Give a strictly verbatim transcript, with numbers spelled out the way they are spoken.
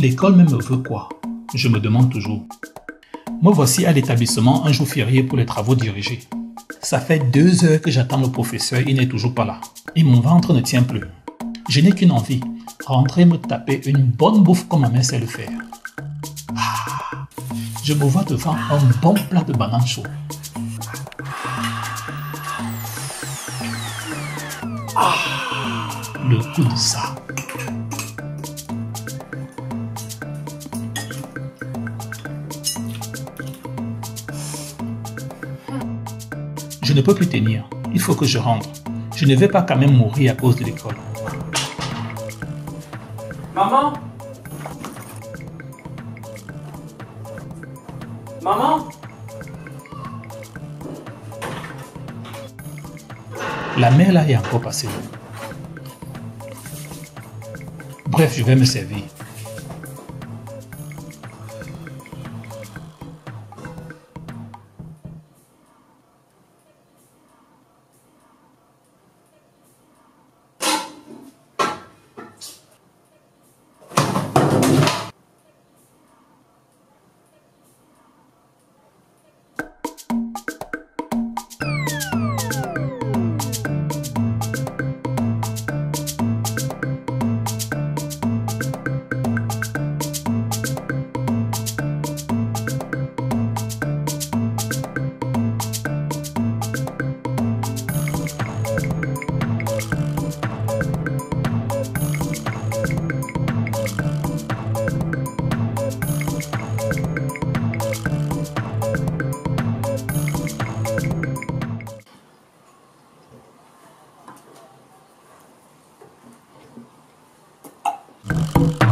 L'école même veut quoi? Je me demande toujours. Me voici à l'établissement un jour férié pour les travaux dirigés. Ça fait deux heures que j'attends le professeur, il n'est toujours pas là. Et mon ventre ne tient plus. Je n'ai qu'une envie, rentrer me taper une bonne bouffe comme ma mère sait le faire. Ah, je me vois devant un bon plat de bananes chaudes. Ah, le goût de ça. Je ne peux plus tenir. Il faut que je rentre. Je ne vais pas quand même mourir à cause de l'école. Maman? Maman? La mère là est encore passée. Bref, je vais me servir. Thank you.